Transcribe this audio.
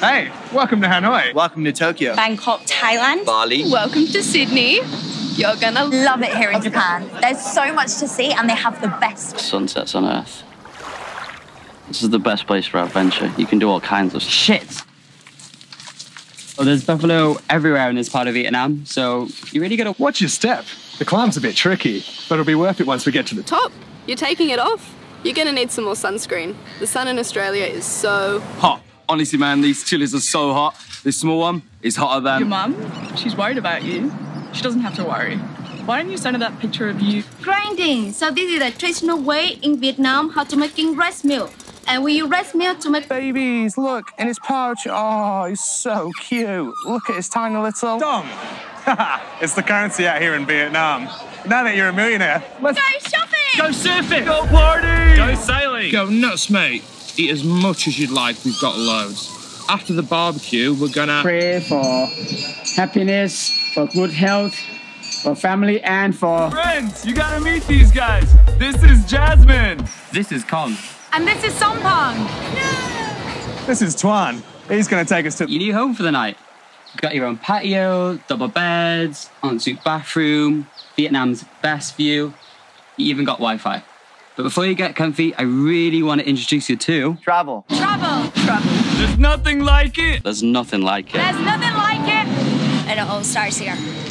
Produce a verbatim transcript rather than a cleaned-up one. Hey, welcome to Hanoi. Welcome to Tokyo. Bangkok, Thailand. Bali. Welcome to Sydney. You're gonna love it here in Japan. There's so much to see and they have the best sunsets on earth. This is the best place for adventure. You can do all kinds of shit. Well, there's buffalo everywhere in this part of Vietnam, so you really gotta watch your step. The climb's a bit tricky, but it'll be worth it once we get to the top. You're taking it off. You're gonna need some more sunscreen. The sun in Australia is so hot. Honestly, man, these chilies are so hot. This small one is hotter than... Your mum, she's worried about you. She doesn't have to worry. Why don't you send her that picture of you? Grinding. So this is the traditional way in Vietnam how to making rice meal. And we use rice meal to make... Babies, look, in his pouch. Oh, he's so cute. Look at his tiny little... Dong. It's the currency out here in Vietnam. Now that you're a millionaire, let's... Go shopping! Go surfing! Go party! Go sailing! Go nuts, mate. Eat as much as you'd like, we've got loads. After the barbecue, we're gonna... Pray for happiness, for good health, for family and for... Friends, you gotta meet these guys. This is Jasmine. This is Con. And this is Song Pong. No. This is Tuan. He's gonna take us to... Your new home for the night. You've got your own patio, double beds, ensuite bathroom, Vietnam's best view. You even got Wi-Fi. But before you get comfy, I really want to introduce you to... Travel. Travel. Travel. There's nothing like it. There's nothing like it. There's nothing like it. It all starts here.